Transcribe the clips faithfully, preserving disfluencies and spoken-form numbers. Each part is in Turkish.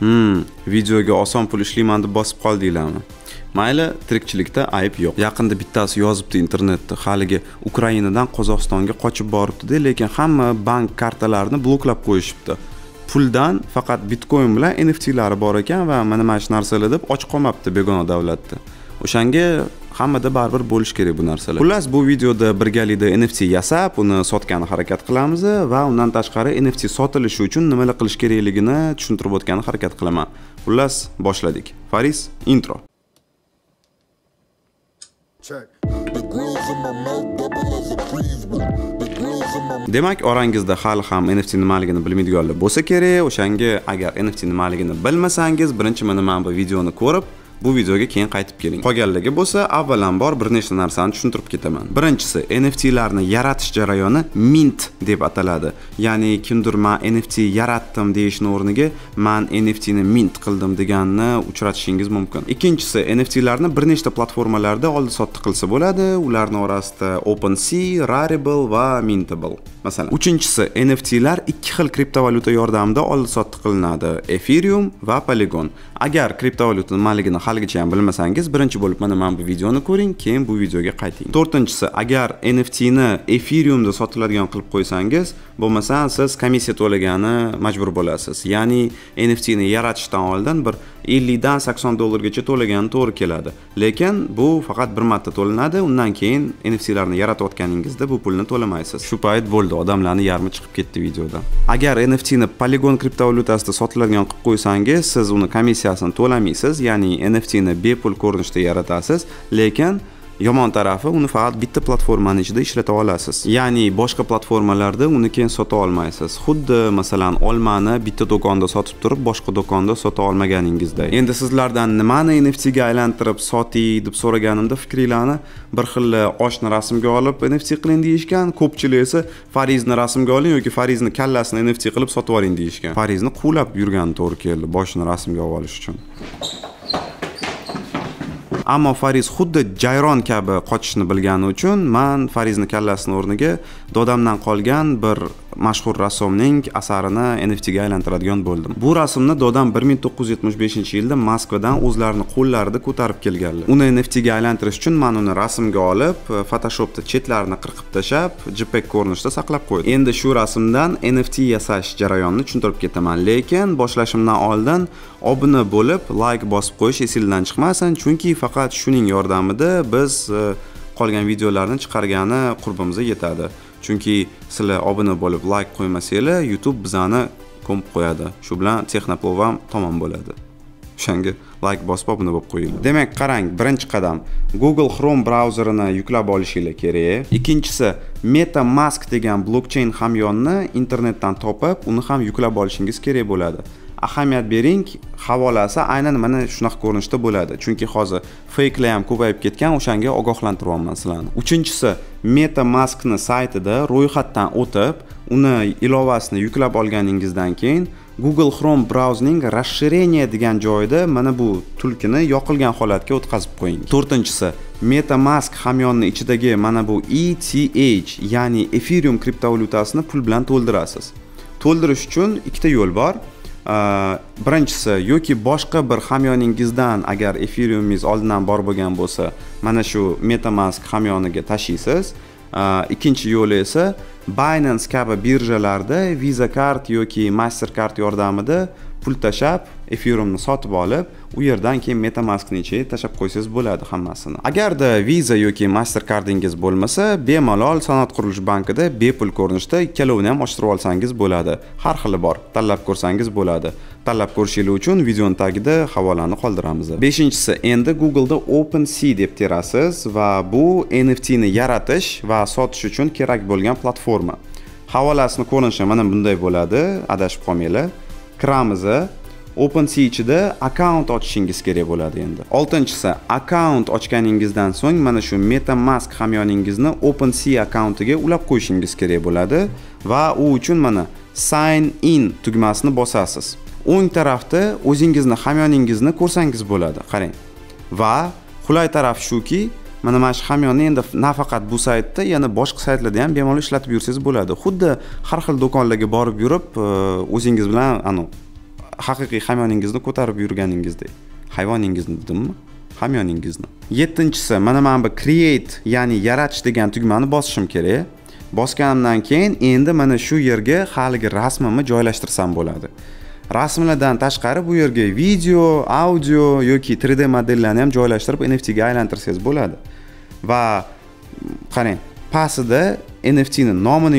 Hmm, videoga oson pul ishlayman deb bosib qoldinglarmi? Mayli, tirikchilikda ayb yo'q. Yaqinda bittasi yozibdi internetda, haligi Ukrainadan Qozog'istonga qochib boribdi-da, lekin hamma bank kartalarini bloklab qo'yishibdi. Puldan faqat Bitcoin bilan N F T'lari bor ekan va mana mana shu narsalar deb och qolmabdi begona davlatda. O'shanga hammada baribir bo'lish kerak bu narsalar. Xullas, bu videoda birgalikda N F T yasab, uni sotgani harakat qilamiz va undan tashqari N F T sotilishi uchun nimalar qilish kerakligini tushuntirib o'tgani harakat qilaman. Xullas, boshladik. Faris, intro. Demak, orangizda hali ham N F T nimaligini bilmaydiganlar bo'lsa kerak. O'shanga agar N F T nimaligini bilmasangiz, birinchi mana mana bu videoni ko'rib, bu videoga keyin qaytib keling. Qolganlarga bo'lsa, avvalambor bir nechta narsani tushuntirib ketaman. Birinchisi, N F T'larni yaratish jarayoni mint deb ataladi. Ya'ni kimdir men N F T yaratdim deyishning o'rniga men N F T ni mint qildim deganini uchratishingiz mumkin. Ikkinchisi, N F T'larni bir nechta platformalarda oldi-sotdi qilsa bo'ladi. Ularning orasida OpenSea, Rarible va Mintable. Masalan, uchinchisi, N F T'lar ikki xil kriptovalyuta yordamida oldi-sotdi qilinadi: Ethereum va Polygon. Agar kriptovalyuta nimaligini haligacha ham bilmasangiz, birinchi bo'lib mana mana bu videoni ko'ring, keyin bu videoga qayting. To'rtinchisi, agar N F T ni Ethereumda sotiladigan qilib qo'ysangiz, bo'lmasa siz komissiya to'lagani majbur bo'lasiz. Ya'ni N F T ni yaratishdan oldin bir ellikdan sakson dollargacha to'lagani to'g'ri keladi. Lekin bu faqat bir marta to'lanadi, undan keyin N F T'larni yaratayotganingizda bu pulni to'lamaysiz. Shu payt bo'ldi, odamlarning yarmi chiqib ketdi videoda. Agar N F T ni Polygon kriptovalyutasida sotiladigan qilib qo'ysangiz, siz uni komissiyasini to'lamaysiz, ya'ni N F T ni bepul ko'rinishda yaratasiz, lekin yomon tarafi, uni faqat bitta platformaning ichida ishlata olasiz. Ya'ni boshqa platformalarda uni keyin sota olmaysiz. Xuddi masalan, olmani bitta do'konda sotib turib, boshqa do'konda sota olmaganingizday. Endi sizlardan nimani N F T ga aylantirib soting deb so'raganimda fikringlarni bir xil oshni rasmga olib N F T qiling deyishgan, ko'pchilik esa Farizni rasmga oling yoki Farizni kallasini N F T qilib sotib oling deyishgan. Farizni quvlab yurgani to'g'ri keldi boshini rasmga olish uchun. Ammo Fariz xuddi jayron kabi qochishni bilgani uchun men Farizni kallasini o'rniga dodamdan qolgan bir mashhur rassomning asarini N F T ga aylantiradigan bo'ldim. Bu rasmni dodam bir ming to'qqiz yuz yetmish beshinchi yilda Moskvadan o'zlarini qo'llarida ko'tarib kelganlar. Uni N F T ga aylantirish uchun men uni rasmga olib, Photoshopda chetlarini qirqib tashab, JPEG ko'rinishda saqlab qo'ydim. Endi shu rasmdan N F T yasash jarayonini tushuntirib ketaman, lekin boshlashimdan oldin obuna bo'lib, like bosib qo'yish esingizdan chiqmasin, chunki faqat shuning yordamida biz qolgan videolarni chiqargani qurbimizga yetadi. Chunki sizlar obuna bo'lib, like qo'ymasanglar, YouTube bizani ko'mib qo'yadi. Shu bilan Technoplov ham tamom bo'ladi. O'shanga like bosib obuna bo'lib qo'yinglar. Demak, qarang, birinchi qadam Google Chrome brauzerini yuklab olishinglar kerak. Ikkinchisi, MetaMask degan blockchain hamyonni internetdan topib, uni ham yuklab olishingiz kerak bo'ladi. Ahamiyat bering, havolasi aynan mana shunaqa ko'rinishda bo'ladi, chunki hozir fakelar ham ko'payib ketgan, o'shanga ogohlantiryapman sizlarni. Uchinchisi, MetaMask ni saytida ro'yxatdan o'tib, uni ilovasini yuklab olganingizdan keyin Google Chrome brauzerining расширение degan joyida mana bu tulkini yoqilgan holatga o'tkazib qo'ying. To'rtinchisi, MetaMask hamyonni ichidagi mana bu E T H, ya'ni Ethereum kriptovalyutasini pul bilan to'ldirasiz. To'ldirish uchun ikkita yo'l bor. Birinchisi, yoki boshqa bir hamyoningizdan agar Ethereum-ingiz oldindan bor bo'lgan bo'lsa, mana shu MetaMask hamyoniga tashiysiz. Ikkinchi yo'li esa Binance kabi birjalarda Visa kart yoki Mastercard yordamida pul tashab, Ethereumni sotib olib, u yerdan keyin MetaMaskni ichiga tashab qo'ysangiz bo'ladi hammasini. Agarda Visa yoki Mastercardingiz bo'lmasa, bemalol Sanoat qurilish bankida bepul ko'rinishda ikkalovini ham ochtirib olsangiz bo'ladi. Har xili bor, tanlab ko'rsangiz bo'ladi. Tanlab ko'rishingiz uchun videoning tagida havolani qoldiramiz. beshinchisi, endi Google'da OpenSea deb terasiz va bu N F T ni yaratish va sotish uchun kerak bo'lgan platforma. Havolasini ko'rinishi mana bunday bo'ladi, adashib qolmanglar. Kiramizni OpenSea ichida akkaunt ochishingiz kerak bo'ladi endi. oltinchisi, akkaunt ochganingizdan so'ng mana shu MetaMask hamyoningizni OpenSea akkauntiga ulab qo'yishingiz kerak bo'ladi va u uchun mana sign in tugmasini bosasiz. O'ng tarafda o'zingizni hamyoningizni ko'rsangiz bo'ladi, qarang. Va qulay taraf shuki, mana mana shu hamyonni endi nafaqat bu saytda, yana boshqa saytlarda ham bemalol ishlatib yursangiz bo'ladi. Xuddi har xil do'konlarga borib yurib, o'zingiz bilan anu haqiqiy hamyoningizni ko'tarib yurganingizdek. Hayvoningizni dedimmi? Hamyoningizni. yettinchisi, mana men bu create, ya'ni yaratish degan tugmani bosishim kerak. Bosganimdan keyin endi mana shu yerga haligi rasmimni joylashtirsam bo'ladi. Rasmlardan tashqari bu yerga video, audio yoki üç D modellarni ham joylashtirib N F T ga aylantirsangiz bo'ladi. Va qarang, pastida N F T ning nomini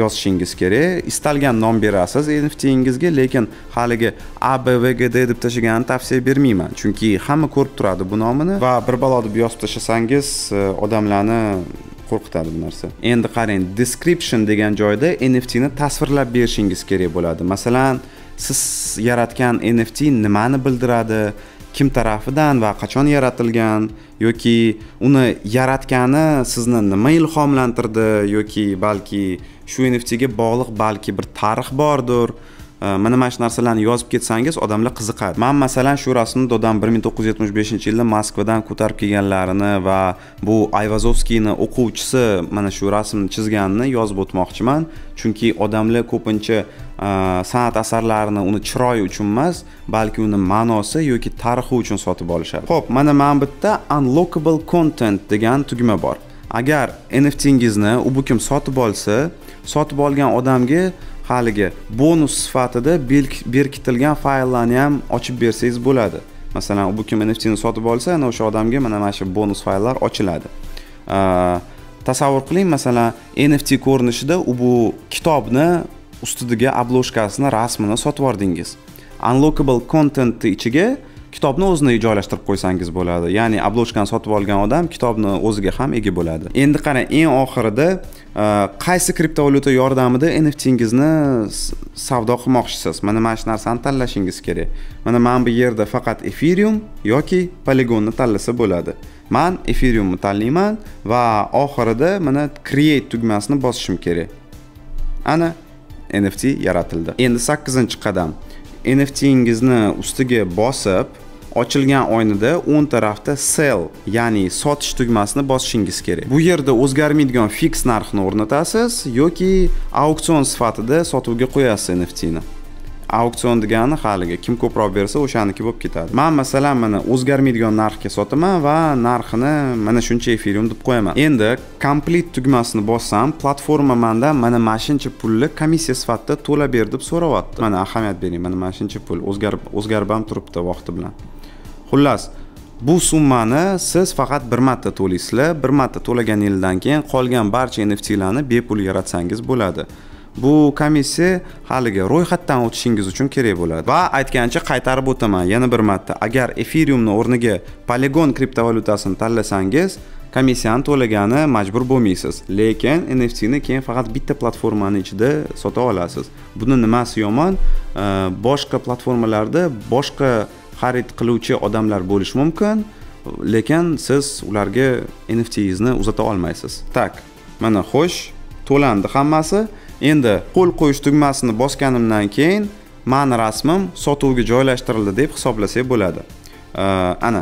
yozishingiz kerak. Istalgan nom berasiz N F T'ingizga, lekin haligi A B V G D deb tashlaganni tavsiya bermayman. Chunki hamma ko'rib turadi bu nomini va bir balo deb yozib tashlasangiz odamlarni qo'rqitadi bu narsa. Endi qarang, description degan joyda N F T ni tasvirlab berishingiz kerak bo'ladi. Masalan, siz yaratgan N F T nimani bildiradi, kim tarafidan va qachon yaratilgan yoki uni yaratgani sizni nima ilhomlantirdi yoki balki shu N F T ga bog'liq balki bir tarix bordir. Mana mana shu narsalarni yozib ketsangiz odamlar qiziqadi. Men masalan shu rasmni Dodam bir ming to'qqiz yuz yetmish beshinchi yilda Moskvadan ko'tarib kelganlarini va bu Ayvazovskiyni o'quvchisi mana shu rasmni chizganini yozib o'tmoqchiman, chunki odamlar ko'pincha san'at asarlarini uni chiroyi uchun emas, balki uni ma'nosi yoki tarixi uchun sotib olishadi. Xo'p, mana men bitta unlockable content degan tugma bor. Agar N F T'ingizni u bu kim sotib olsa, sotib olgan odamga haligi bonus sifatida berkitilgan fayllarni ham ochib bersangiz bo'ladi. Masalan, bu kim N F T'ni sotib olsa, ana o'sha odamga mana mana shu bonus fayllar ochiladi. Tasavvur qiling, masalan, N F T ko'rinishida u bu kitobni ustidiga obloshkasini, rasmini sotib oldingiz. Unlockable contentni ichiga kitobni o'zini joylashtirib qo'ysangiz bo'ladi. Ya'ni obloshkani sotib olgan odam kitobni o'ziga ham ega bo'ladi. Endi qarang, eng oxirida qaysi kriptovalyuta yordamida N F T'ingizni savdo qilmoqchisiz? Mana mana shu narsani tanlashingiz kerak. Mana men bu yerda faqat Ethereum yoki Polygon ni tanlasa bo'ladi. Men Ethereum ni tanlayman va oxirida mana create tugmasini bosishim kerak. Ana N F T yaratildi. Endi sakkizinchi qadam. N F T'ingizni ustiga bosib ochilgan o'yinida o'ng tarafda sell, ya'ni sotish tugmasini bosishingiz kerak. Bu yerda o'zgarmaydigan fix narxni o'rnatasiz yoki auksion sifatida sotuvga qo'yasiz N F T'ni. Auksion degani haliga kim ko'proq bersa o'shaniki bo'lib ketadi. Men masalan mana o'zgarmaydigan narxga sotaman va narxini mana shuncha Ethereum deb qo'yaman. Endi complete tugmasini bossam, platforma mendan mana mashincha pulni komissiya sifatida to'la ber deb so'rayapti. Mana ahamiyat bering, mana mashincha pul o'zgarib o'zgarib ham turibdi vaqti bilan. Xullas, bu summani siz faqat bir marta to'laysizlar. Bir marta to'laganingizdan keyin qolgan barcha N F T'larni bepul yaratsangiz bo'ladi. Bu komissiya haliga ro'yxatdan o'tishingiz uchun kerak bo'ladi. Va aytgancha qaytarib o'taman yana bir marta. Agar Ethereumni o'rniga Polygon kriptovalyutasini tanlasangiz, komissiyani to'lagani majbur bo'lmaysiz. Lekin N F T'ni keyin faqat bitta platformaning ichida sota olasiz. Buni nimasi yomon? Boshqa platformalarda boshqa xarid qiluvchi odamlar bo'lishi mumkin, lekin siz ularga N F T'ingizni uzata olmaysiz. Tak, mana xo'sh, to'landi hammasi. Endi qo'l qo'yish tugmasini bosganimdan keyin meni rasmim sotuvga joylashtirildi deb hisoblasak bo'ladi. Ana,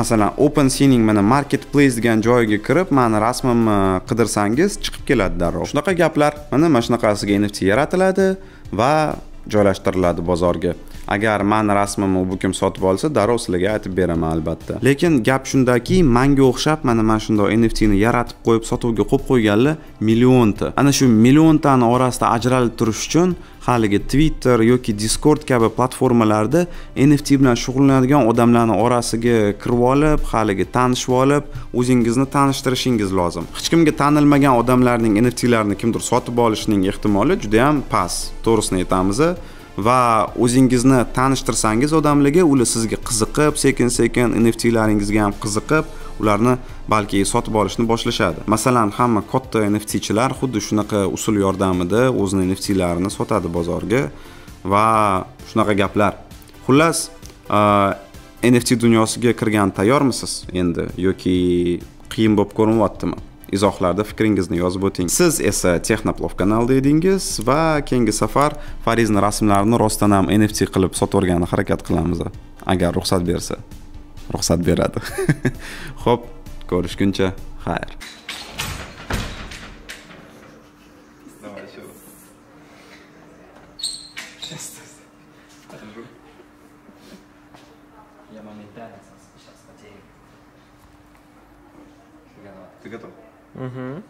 masalan, OpenSea ning mana marketplace degan joyiga kirib, meni rasmimni qidirsangiz chiqib keladi darrov. Shunaqa gaplar, mana mana shunaqasiga N F T yaratiladi va joylashtiriladi bozorga. Agar men rasmimni bu kim sotib olsa, darrov sizlarga aytib beraman albatta. Lekin gap shundaki, menga o'xshab mana mana shunday N F T ni yaratib qo'yib sotuvga qo'yib qo'yganlar millionta. Ana shu milliontani orasida ajralib turish uchun haligi Twitter yoki Discord kabi platformalarda N F T bilan shug'ullanadigan odamlarni orasiga kirib olib, haligi tanishib olib, o'zingizni tanishtirishingiz lozim. Hech kimga tanilmagan odamlarning N F T'larini kimdir sotib olishining ehtimoli juda ham past, to'g'risini aytamiz. Va o'zingizni tanishtirsangiz odamlarga, ular sizga qiziqib, sekin-sekin N F T'laringizga ham qiziqib, ularni balki sotib olishni boshlashadi. Masalan, hamma katta N F T'chilar xuddi shunaqa usul yordamida o'zini N F T'larini sotadi bozorga va shunaqa gaplar. Xullas, N F T dunyosiga kirgan tayyormisiz endi yoki qiyin bo'lib ko'rinyaptimi? Izohlarda fikringizni yozib o'ting. Siz esa Technoplov kanalida edingiz va keyingi safar Farizni rasmlarini rostdan ham N F T qilib sotvorganini harakat qilamiz. Agar ruxsat bersa, ruxsat beradi. Xo'p, ko'rishguncha, xayr. Binance сейчас потеряли. Ты готов? Угу.